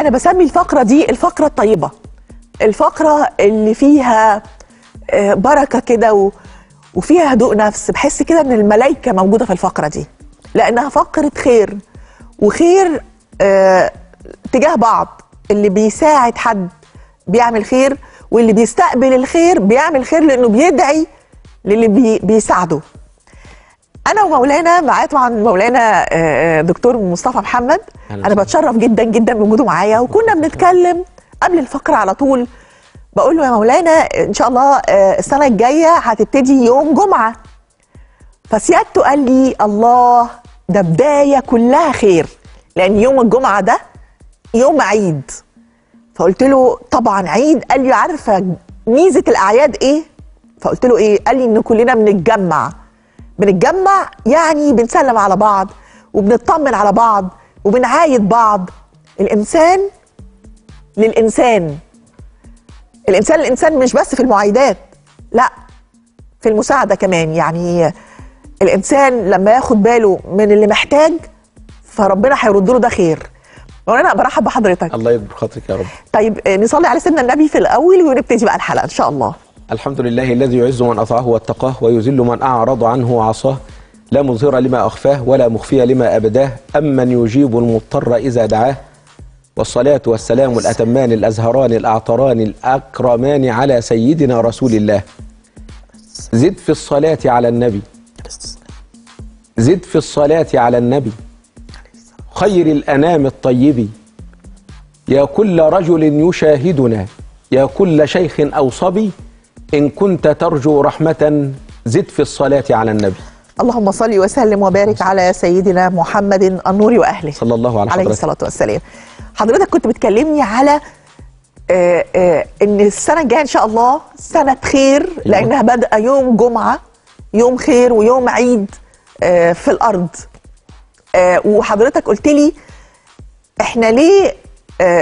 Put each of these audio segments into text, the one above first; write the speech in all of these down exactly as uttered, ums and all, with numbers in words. انا بسمي الفقره دي الفقره الطيبه، الفقره اللي فيها بركه كده وفيها هدوء نفس، بحس كده ان الملائكه موجوده في الفقره دي، لانها فقره خير وخير آه تجاه بعض. اللي بيساعد حد بيعمل خير، واللي بيستقبل الخير بيعمل خير لانه بيدعي للي بي بيساعده. انا ومولانا معايا طبعا مولانا آه دكتور مصطفى محمد، انا بتشرف جدا جدا بوجوده معايا. وكنا بنتكلم قبل الفقره على طول، بقول له يا مولانا ان شاء الله السنه الجايه هتبتدي يوم جمعه، فسيادته قال لي الله ده بدايه كلها خير، لان يوم الجمعه ده يوم عيد. فقلت له طبعا عيد. قال لي عارفه ميزه الاعياد ايه؟ فقلت له ايه؟ قال لي ان كلنا بنتجمع، بنتجمع يعني بنسلم على بعض وبنطمن على بعض وبنعايد بعض. الانسان للانسان، الانسان الانسان مش بس في المعايدات، لا في المساعده كمان. يعني الانسان لما ياخد باله من اللي محتاج فربنا هيرد له ده خير. وانا برحب بحضرتك، الله يبارك خاطرك يا رب. طيب نصلي على سيدنا النبي في الاول ونبتدي بقى الحلقه ان شاء الله. الحمد لله الذي يعز من اطاعه واتقاه، ويذل من اعرض عنه وعصاه، لا مظهر لما اخفاه ولا مخفي لما ابداه، امن يجيب المضطر اذا دعاه، والصلاة والسلام الأتمان الأزهران الأعطران الأكرمان على سيدنا رسول الله. زد في الصلاة على النبي، زد في الصلاة على النبي خير الأنام الطيب، يا كل رجل يشاهدنا، يا كل شيخ أو صبي، إن كنت ترجو رحمة زد في الصلاة على النبي. اللهم صل وسلم وبارك على سيدنا محمد النور وأهله صلى الله على عليه الصلاة والسلام. حضرتك كنت بتكلمني على آآ آآ ان السنه الجايه ان شاء الله سنه خير، لانها بادئه يوم جمعه، يوم خير ويوم عيد في الارض. وحضرتك قلت لي احنا ليه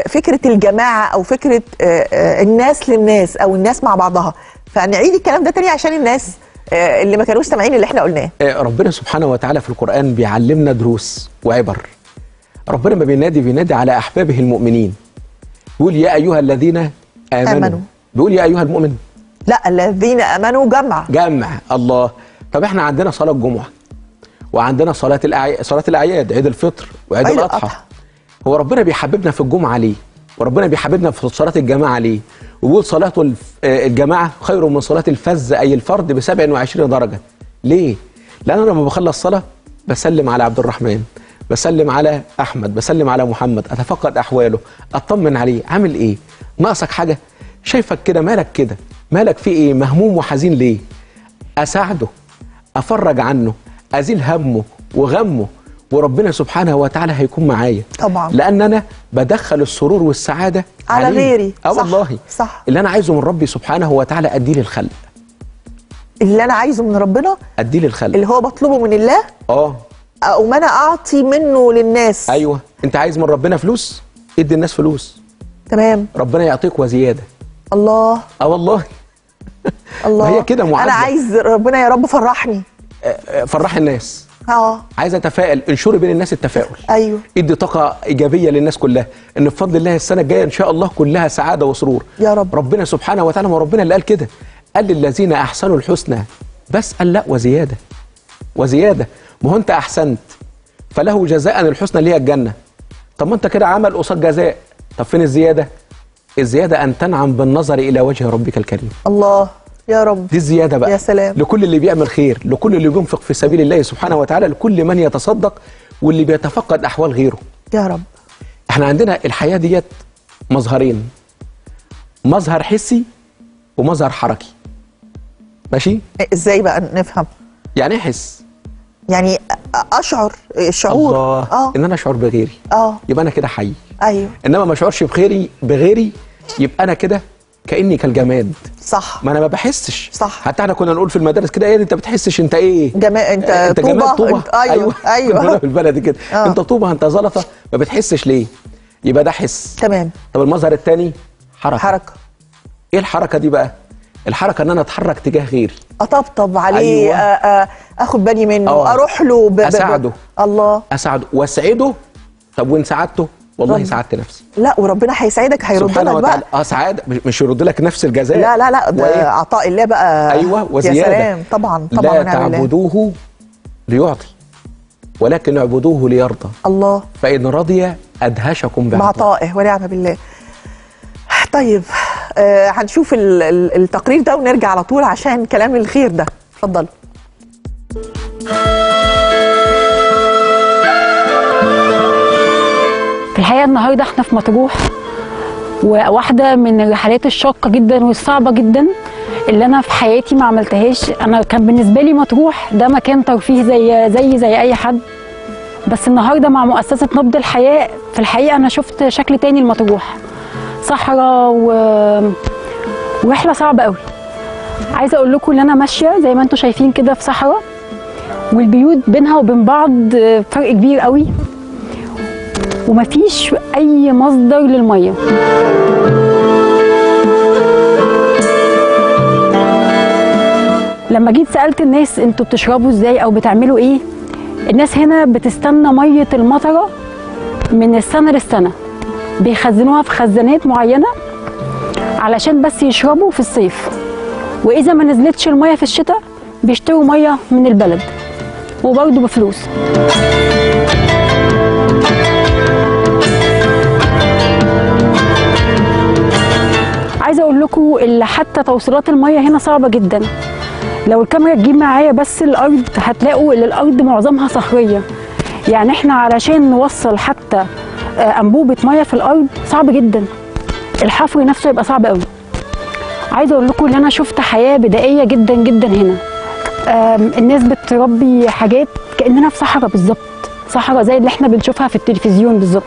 فكره الجماعه او فكره الناس للناس او الناس مع بعضها، فنعيد الكلام ده تاني عشان الناس اللي ما كانوش سامعين اللي احنا قلناه. ربنا سبحانه وتعالى في القران بيعلمنا دروس وعبر. ربنا ما بينادي بينادي على أحبابه المؤمنين، بيقول يا أيها الذين آمنوا, آمنوا. بيقول يا أيها المؤمن، لا الذين آمنوا جمع جمع. الله. طب احنا عندنا صلاة الجمعة وعندنا صلاة الأعياد، صلاة الأعياد عيد الفطر وعيد الأضحى. هو ربنا بيحببنا في الجمعة ليه؟ وربنا بيحببنا في صلاة الجماعة ليه؟ وبيقول صلاة الجماعة خير من صلاة الفز أي الفرد ب سبع وعشرين درجة. ليه؟ لأن أنا لما بخلص صلاة بسلم على عبد الرحمن، بسلم على أحمد، بسلم على محمد، أتفقد أحواله، أطمن عليه، عامل إيه؟ ناقصك حاجة؟ شايفك كده، مالك كده؟ مالك في إيه؟ مهموم وحزين ليه؟ أساعده، أفرج عنه، أزيل همه وغمه، وربنا سبحانه وتعالى هيكون معايا. طبعا. لأن أنا بدخل السرور والسعادة على عليه. غيري. أه والله. صح. اللي أنا عايزه من ربي سبحانه وتعالى أديه للخلق. اللي أنا عايزه من ربنا أديه للخلق. اللي هو بطلبه من الله؟ آه. أقوم أنا أعطي منه للناس. أيوه. أنت عايز من ربنا فلوس؟ إدي الناس فلوس. تمام. ربنا يعطيك وزيادة. الله. أه والله. الله. هي كده معادلة. أنا عايز ربنا يا رب فرحني. فرح الناس. أه. عايز أتفائل، انشري بين الناس التفاؤل. أيوه. إدي طاقة إيجابية للناس كلها، إن بفضل الله السنة الجاية إن شاء الله كلها سعادة وسرور. يا رب. ربنا سبحانه وتعالى، ما ربنا اللي قال كده، قال للذين أحسنوا الحسنى، بس قال لأ وزيادة. وزيادة. ما هو انت احسنت فله جزاء الحسنى اللي هي الجنه. طب ما انت كده عمل قصاد جزاء، طب فين الزياده؟ الزياده ان تنعم بالنظر الى وجه ربك الكريم. الله يا رب، دي الزياده بقى. يا سلام. لكل اللي بيعمل خير، لكل اللي بينفق في سبيل الله سبحانه وتعالى، لكل من يتصدق واللي بيتفقد احوال غيره. يا رب. احنا عندنا الحياه ديت مظهرين، مظهر حسي ومظهر حركي. ماشي؟ ازاي بقى نفهم؟ يعني احس، يعني اشعر الشعور. الله. اه ان انا اشعر بغيري. اه يبقى انا كده حي. ايوه. انما ما اشعرش بغيري بغيري يبقى انا كده كاني كالجماد. صح. ما انا ما بحسش. صح. حتى احنا كنا نقول في المدارس كده، ايه انت بتحسش؟ انت ايه؟ جما... انت انت جماد طوبه. انت... ايوه ايوه كنا في البلد كده. آه. انت طوبه، انت زلطه، ما بتحسش ليه؟ يبقى ده حس. تمام. طب المظهر الثاني حركه. حركه. ايه الحركه دي بقى؟ الحركه ان انا اتحرك تجاه غيري، اطبطب عليه. أيوة. آآ آآ اخد بالي منه. أوه. اروح له ب... اساعده. الله. اساعده واسعده. طب وين سعادته؟ والله سعدت نفسي. لا وربنا هيسعدك، هيرد لك بقى. اه سعاده، مش يرد لك نفس الجزاء، لا لا لا، ده عطاء الله بقى. ايوه وزياده. يا سلام، طبعا طبعا. لا تعبدوه ليعطي ولكن اعبدوه ليرضى. الله. فان رضي ادهشكم بعطائه ونعم بالله. طيب آه هنشوف التقرير ده ونرجع على طول عشان كلام الخير ده. اتفضلوا. في الحقيقه النهارده احنا في مطروح، وواحده من الرحلات الشاقه جدا والصعبه جدا اللي انا في حياتي ما عملتهاش. انا كان بالنسبه لي مطروح ده مكان ترفيه زي زي زي اي حد، بس النهارده مع مؤسسه نبض الحياه في الحقيقه انا شفت شكل تاني لمطروح، صحراء و... ورحله صعبه قوي. عايزه اقول لكم ان انا ماشيه زي ما انتم شايفين كده في صحراء، والبيوت بينها وبين بعض فرق كبير قوي، ومفيش اي مصدر للميه. لما جيت سالت الناس انتوا بتشربوا ازاي او بتعملوا ايه، الناس هنا بتستنى ميه المطره من السنه للسنه، بيخزنوها في خزانات معينه علشان بس يشربوا في الصيف، واذا ما نزلتش الميه في الشتاء بيشتروا ميه من البلد وبرضه بفلوس. عايزه اقول لكم اللي حتى توصيلات الميه هنا صعبه جدا. لو الكاميرا تجيب معايا بس الارض هتلاقوا ان الارض معظمها صخريه، يعني احنا علشان نوصل حتى انبوبه ميه في الارض صعب جدا، الحفر نفسه يبقى صعب قوي. عايزه اقول لكم ان انا شفت حياه بدائيه جدا جدا هنا. الناس بتربي حاجات كاننا في صحراء بالظبط، صحراء زي اللي احنا بنشوفها في التلفزيون بالظبط.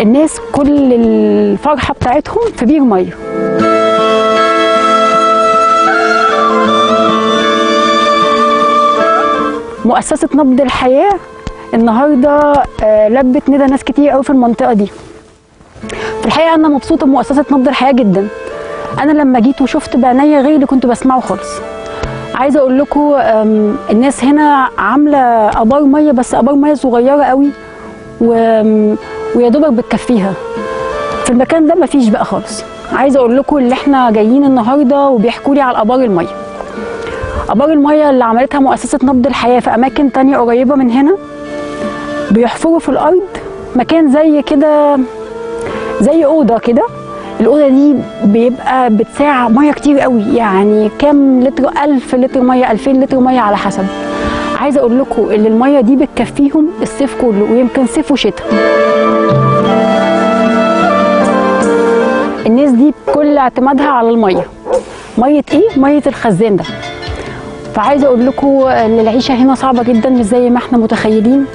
الناس كل الفرحه بتاعتهم في بير ميه. مؤسسه نبض الحياه النهارده لبت ندى ناس كتير قوي في المنطقه دي. في الحقيقه انا مبسوطه بمؤسسه نبض الحياه جدا. انا لما جيت وشفت بعينيا غير اللي كنت بسمعه خالص. عايزه اقول لكم الناس هنا عامله ابار ميه، بس ابار ميه صغيره قوي ويا دوبك بتكفيها. في المكان ده مفيش بقى خالص. عايزه اقول لكم اللي احنا جايين النهارده وبيحكوا لي على ابار الميه. ابار الميه اللي عملتها مؤسسه نبض الحياه في اماكن تانية قريبه من هنا، بيحفروا في الارض مكان زي كده، زي اوضه كده. الاوضه دي بيبقى بتساع ميه كتير قوي، يعني كام لتر، ألف لتر ميه، ألفين لتر ميه على حسب. عايزه اقول لكم ان الميه دي بتكفيهم الصيف كله، ويمكن صيف وشتاء. الناس دي كل اعتمادها على الميه. ميه ايه؟ ميه الخزان ده. فعايزه اقول لكم ان العيشه هنا صعبه جدا مش زي ما احنا متخيلين،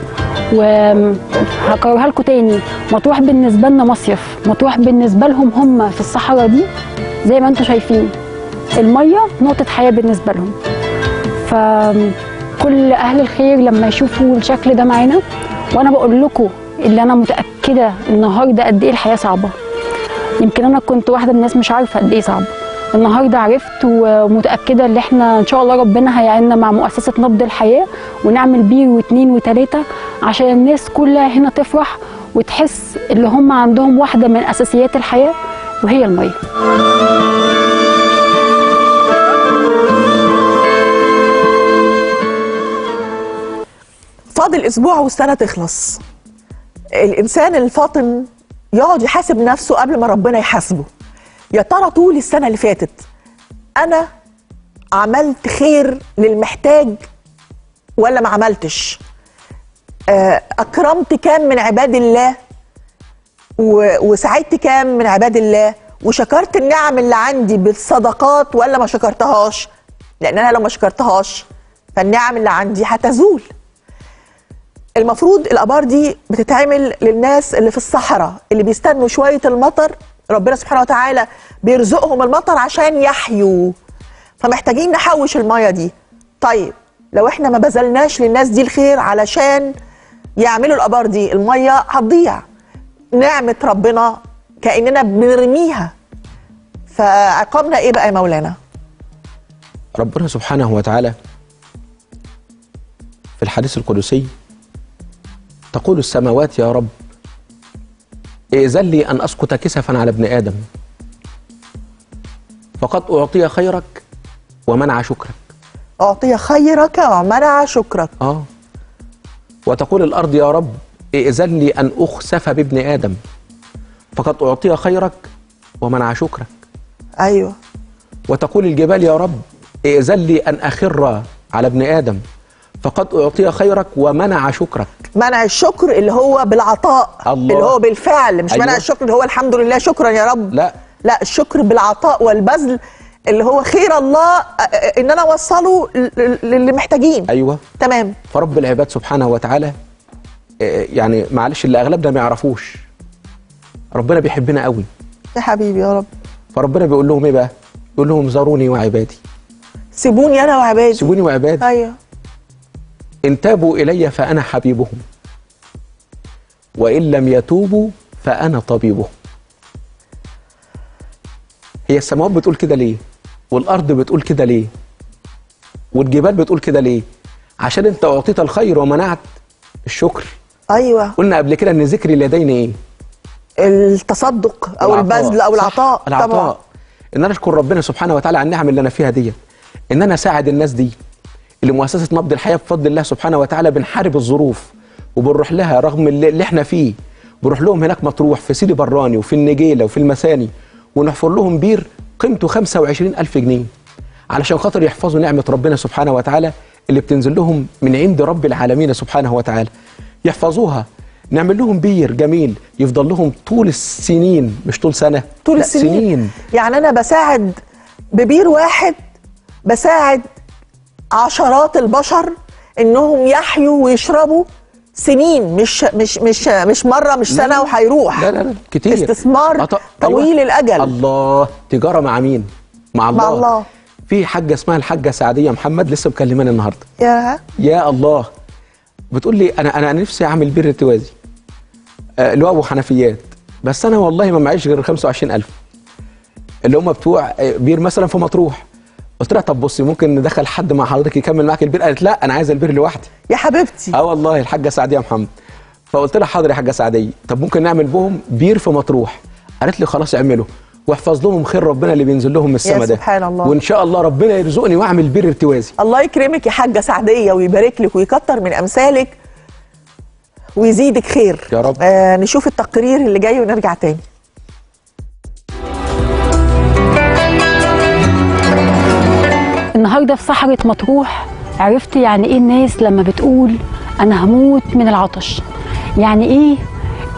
وهكررها لكم تاني. مطروح بالنسبه لنا مصيف، مطروح بالنسبه لهم هم في الصحراء دي زي ما انتم شايفين، الميه نقطه حياه بالنسبه لهم. فكل اهل الخير لما يشوفوا الشكل ده معانا، وانا بقول لكم اللي انا متاكده النهارده قد ايه الحياه صعبه. يمكن انا كنت واحده من الناس مش عارفه قد ايه صعبه، النهارده عرفت ومتاكده ان احنا ان شاء الله ربنا هيعيننا مع مؤسسه نبض الحياه، ونعمل بير واثنين وثلاثه عشان الناس كلها هنا تفرح وتحس اللي هم عندهم واحده من اساسيات الحياه وهي الميه. فاضل اسبوع والسنه تخلص. الانسان الفاطن يقعد يحاسب نفسه قبل ما ربنا يحاسبه. يا ترى طول السنه اللي فاتت انا عملت خير للمحتاج ولا ما عملتش؟ اكرمت كام من عباد الله وساعدت كام من عباد الله، وشكرت النعم اللي عندي بالصدقات ولا ما شكرتهاش؟ لان انا لو ما شكرتهاش فالنعم اللي عندي هتزول. المفروض الابار دي بتتعمل للناس اللي في الصحراء، اللي بيستنوا شويه المطر، ربنا سبحانه وتعالى بيرزقهم المطر عشان يحيوا، فمحتاجين نحوش الميه دي. طيب لو احنا ما بذلناش للناس دي الخير علشان يعملوا الابار دي، الميه هتضيع، نعمه ربنا كاننا بنرميها. فعقابنا ايه بقى يا مولانا؟ ربنا سبحانه وتعالى في الحديث القدسي تقول السماوات يا رب ائذن لي أن أسقط كسفا على ابن آدم، فقد أعطي خيرك ومنع شكرك. أعطي خيرك ومنع شكرك. آه. وتقول الأرض يا رب ائذن لي أن أخسف بابن آدم، فقد أعطي خيرك ومنع شكرك. أيوه. وتقول الجبال يا رب ائذن لي أن أخر على ابن آدم، فقد أعطي خيرك ومنع شكرك. منع الشكر اللي هو بالعطاء، الله. اللي هو بالفعل، مش أيوة. منع الشكر اللي هو الحمد لله شكرا يا رب، لا لا، الشكر بالعطاء والبذل اللي هو خير الله ان انا اوصله للي محتاجين. ايوه تمام. فرب العباد سبحانه وتعالى يعني معلش اللي اغلبنا ما يعرفوش، ربنا بيحبنا قوي يا حبيبي يا رب. فربنا بيقول لهم ايه بقى؟ بيقول لهم ذروني وعبادي. سيبوني انا وعبادي. سيبوني وعبادي. ايوه. إن تابوا إلي فأنا حبيبهم، وإن لم يتوبوا فأنا طبيبهم. هي السماوات بتقول كده ليه؟ والأرض بتقول كده ليه؟ والجبال بتقول كده ليه؟ عشان أنت أعطيت الخير ومنعت الشكر. أيوه. قلنا قبل كده إن ذكر اليدين إيه؟ التصدق أو البذل أو العطاء. العطاء. طبعا. إن أنا أشكر ربنا سبحانه وتعالى على النعم اللي أنا فيها دي، إن أنا أساعد الناس دي. اللي مؤسسة نبض الحياة بفضل الله سبحانه وتعالى بنحارب الظروف وبنروح لها رغم اللي احنا فيه، بنروح لهم هناك مطروح في سيدي براني وفي النجيلة وفي المساني، ونحفر لهم بير قيمته خمسة وعشرين ألف جنيه علشان خاطر يحفظوا نعمة ربنا سبحانه وتعالى اللي بتنزل لهم من عند رب العالمين سبحانه وتعالى، يحفظوها. نعمل لهم بير جميل يفضل لهم طول السنين، مش طول سنة، طول السنين. سنين. يعني أنا بساعد ببير واحد، بساعد عشرات البشر انهم يحيوا ويشربوا سنين، مش مش مش مش مره، مش سنه. لا لا. وهيروح. لا لا لا كتير. استثمار أط... طويل أيوة. الاجل. الله. تجاره مع مين؟ مع الله. مع الله. في حاجه اسمها الحاجه سعاديه محمد لسه مكلماني النهارده. يا يا الله، بتقول لي انا انا نفسي اعمل بير التوازي آه لواء وحنفيات، بس انا والله ما معيش غير خمسة وعشرين ألف اللي هم بتوع بير مثلا في مطروح. قلت لها طب بصي ممكن ندخل حد مع حضرتك يكمل معاك البير؟ قالت لا انا عايزه البير لوحدي يا حبيبتي. اه والله الحاجه سعاديه محمد. فقلت لها حاضر يا حاجه سعاديه، طب ممكن نعمل بهم بير في مطروح؟ قالت لي خلاص اعمله واحفظ لهم خير ربنا اللي بينزل لهم من السما ده، سبحان الله، وان شاء الله ربنا يرزقني واعمل بير ارتوازي. الله يكرمك يا حاجه سعاديه ويبارك لك ويكتر من امثالك ويزيدك خير يا رب. آه نشوف التقرير اللي جاي ونرجع تاني. النهارده في صحراء مطروح عرفت يعني ايه الناس لما بتقول انا هموت من العطش، يعني ايه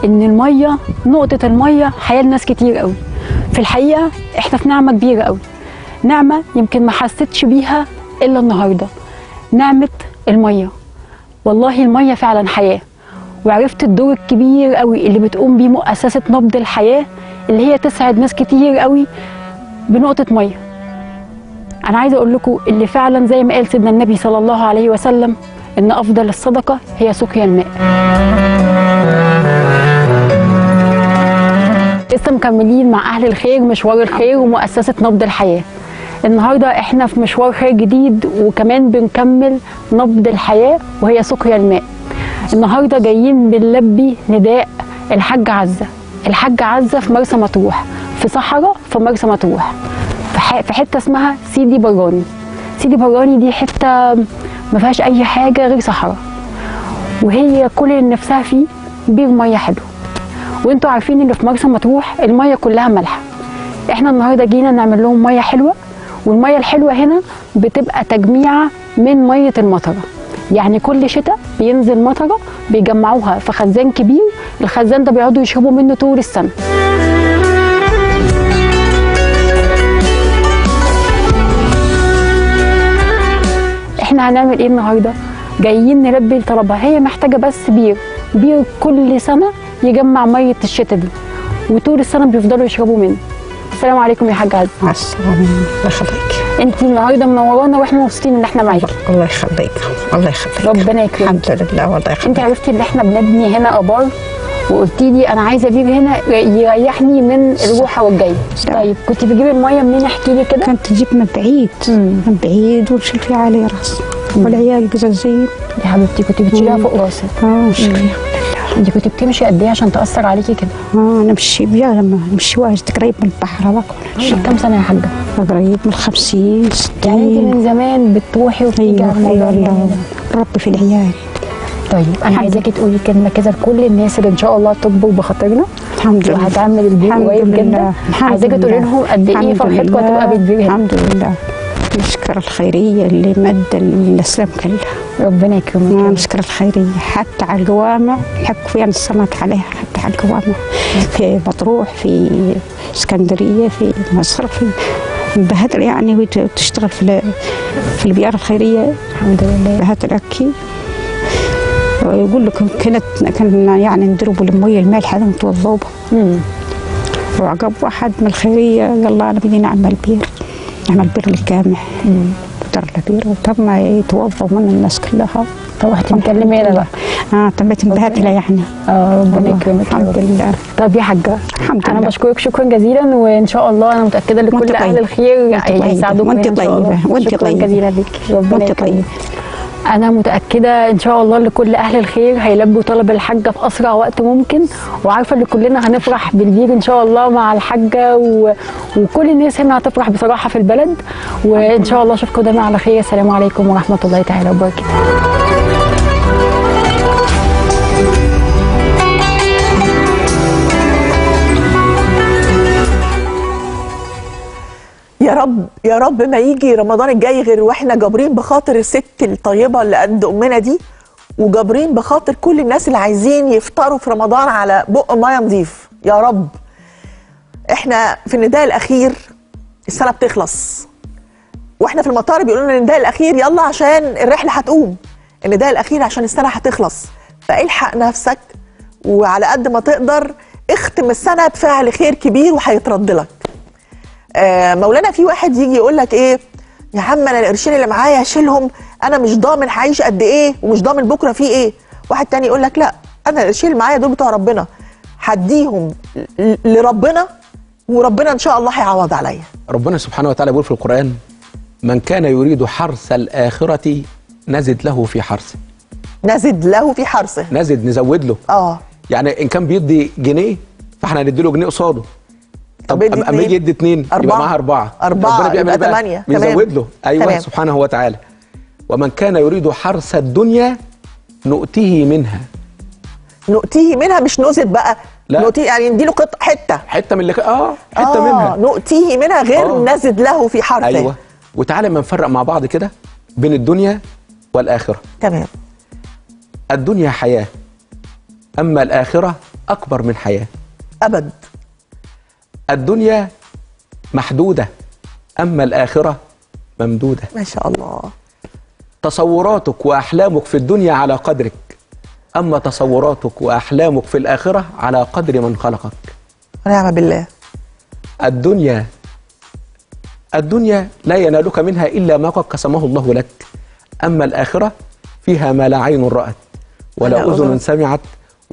ان الميه، نقطه الميه حياه ناس كتير قوي. في الحقيقه احنا في نعمه كبيره قوي، نعمه يمكن ما حسيتش بيها الا النهارده، نعمه الميه. والله الميه فعلا حياه، وعرفت الدور الكبير قوي اللي بتقوم بيه مؤسسه نبض الحياه اللي هي تسعد ناس كتير قوي بنقطه ميه. أنا عايزة أقول لكم اللي فعلا زي ما قال سيدنا النبي صلى الله عليه وسلم إن أفضل الصدقة هي سقيا الماء. لسه مكملين مع أهل الخير مشوار الخير ومؤسسة نبض الحياة. النهارده إحنا في مشوار خير جديد، وكمان بنكمل نبض الحياة وهي سقيا الماء. النهارده جايين بنلبي نداء الحاج عزة. الحاج عزة في مرسى مطروح، في صحراء في مرسى مطروح، في حته اسمها سيدي براني. سيدي براني دي حته ما فيهاش اي حاجه غير صحراء، وهي كل اللي نفسها فيه بير ميه حلو. وانتوا عارفين ان في مرسى مطروح الميه كلها مالحه، احنا النهارده جينا نعمل لهم ميه حلوه. والميه الحلوه هنا بتبقى تجميعه من ميه المطره، يعني كل شتاء بينزل مطره بيجمعوها في خزان كبير، الخزان ده بيقعدوا يشربوا منه طول السنه. احنا هنعمل ايه النهارده؟ جايين نلبي الطلبه، هي محتاجه بس بير، بير كل سنه يجمع ميه الشتا دي، وطول السنه بيفضلوا يشربوا منه. السلام عليكم يا حاجه عزة. مع السلامه. الله يخليكي. انت النهارده منورانا واحنا مبسوطين ان احنا معاكي. الله يخليك. الله يخليك. ربنا يكرمك. الحمد لله. والله يخليك. انت عرفتي ان احنا بنبني هنا ابار، وقلتي لي انا عايزه بير هنا يريحني من الروحه والجايه. طيب كنت بتجيبي الميه منين؟ احكي لي كده. كنت تجيب من بعيد، من بعيد ونشيل فيها على راسي والعيال قزازين. يا حبيبتي كنت بتشيلها فوق راسك؟ اه نشيل فيها. انت كنت بتمشي قد ايه عشان تاثر عليكي كده؟ اه انا مشي بيها لما مشي واجد قريب من البحر اهو. كم سنه يا حاجه؟ قريب من خمسين ستين. يعني من زمان بتروحي وبتيجي على الموضوع ده. ربي في العيال. طيب انا عايزاكي تقولي كلمه كده لكل الناس اللي ان شاء الله هتطبخ بخاطرنا الحمد لله وهتعمل البيت قريب جدا، عايزاكي تقولي لهم قد ايه فرحتكم هتبقى بالبيت. الحمد لله نشكر الخيريه اللي مد الاسلام كلها ربنا يكرمك. نشكر الخيريه حتى على القوامه يحكوا فيها السمك عليها، حتى على القوامه في مطروح في اسكندريه في مصر في بهدر يعني، وتشتغل في في البيئه الخيريه الحمد لله بهدر اكي. ويقول لكم كانت كنا يعني ندربوا الميه المالحه ونتوضوا بها، وعقب واحد من الخيريه قال له انا بدي نعمل بير، نعمل بير الكامح ودار البير، وتم يتوضوا من الناس كلها. روحتي مكلمه لها؟ اه تمت انبهت لها يعني. اه ربنا يكرمك الحمد لله. طب يا حاجه الحمد لله انا بشكرك شكرا جزيلا، وان شاء الله انا متاكده ان كل اهل الخير هيساعدوك. وانت طيبه وانت طيبه شكرا جزيلا ليك ربنا يكرمك. أنا متأكدة إن شاء الله لكل أهل الخير هيلبوا طلب الحاجة في أسرع وقت ممكن، وعارفة إن كلنا هنفرح بالبير إن شاء الله مع الحاجة و... وكل الناس هنا هتفرح بصراحة في البلد، وإن شاء الله أشوفكم دايما على خير. السلام عليكم ورحمة الله تعالى وبركاته. يا رب يا رب ما يجي رمضان الجاي غير واحنا جابرين بخاطر الست الطيبه اللي قد امنا دي، وجابرين بخاطر كل الناس اللي عايزين يفطروا في رمضان على بق ميه نضيف يا رب. احنا في النداء الاخير، السنه بتخلص واحنا في المطار بيقولوا لنا النداء الاخير يلا عشان الرحله هتقوم، النداء الاخير عشان السنه هتخلص، فالحق نفسك وعلى قد ما تقدر اختم السنه بفعل خير كبير وهيترد لك. آه مولانا في واحد يجي يقول لك ايه يا عم انا القرشين اللي معايا هشيلهم، انا مش ضامن هعيش قد ايه ومش ضامن بكره فيه ايه. واحد تاني يقول لك لا انا القرشين اللي معايا دول بتوع ربنا هديهم لربنا وربنا ان شاء الله هيعوض عليا. ربنا سبحانه وتعالى بيقول في القران من كان يريد حرث الاخره نزد له في حرثه. نزد له في حرثه، نزد نزود له اه يعني ان كان بيدي جنيه فاحنا هنديله جنيه قصاده. طب اما يجي يدي اتنين يبقى معاها أربعة أربعة ربنا بيعمل بقى تمانية بيزود له. أيوه تمام. سبحانه وتعالى ومن كان يريد حرث الدنيا نؤتيه منها. نؤتيه منها مش نؤذت بقى لا. نؤتيه يعني نديله قطع حتة حتة من اللي اه حتة آه منها نؤتيه منها غير آه. نزد له في حرثه. أيوه وتعالى ما نفرق مع بعض كده بين الدنيا والآخرة. تمام الدنيا حياة أما الآخرة أكبر من حياة أبد. الدنيا محدودة أما الآخرة ممدودة. ما شاء الله. تصوراتك وأحلامك في الدنيا على قدرك أما تصوراتك وأحلامك في الآخرة على قدر من خلقك. ونعم بالله. الدنيا الدنيا لا ينالك منها إلا ما قد قسمه الله لك أما الآخرة فيها ما لا عين رأت ولا أذن سمعت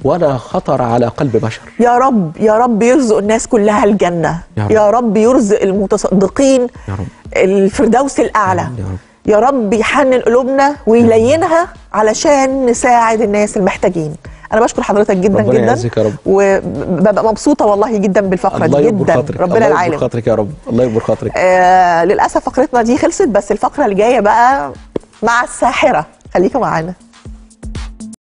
ولا خطر على قلب بشر. يا رب يا رب يرزق الناس كلها الجنة يا رب, يا رب يرزق المتصدقين يا رب. الفردوس الأعلى يا رب, يا رب يحنن قلوبنا ويلينها علشان نساعد الناس المحتاجين. أنا بشكر حضرتك جدا جدا وببقى مبسوطة والله جدا بالفقرة دي جدا. ربنا العالم الله يكبر خاطرك يا رب الله يكبر خاطرك. آه للأسف فقرتنا دي خلصت، بس الفقرة اللي جاية بقى مع الساحرة خليكم معانا.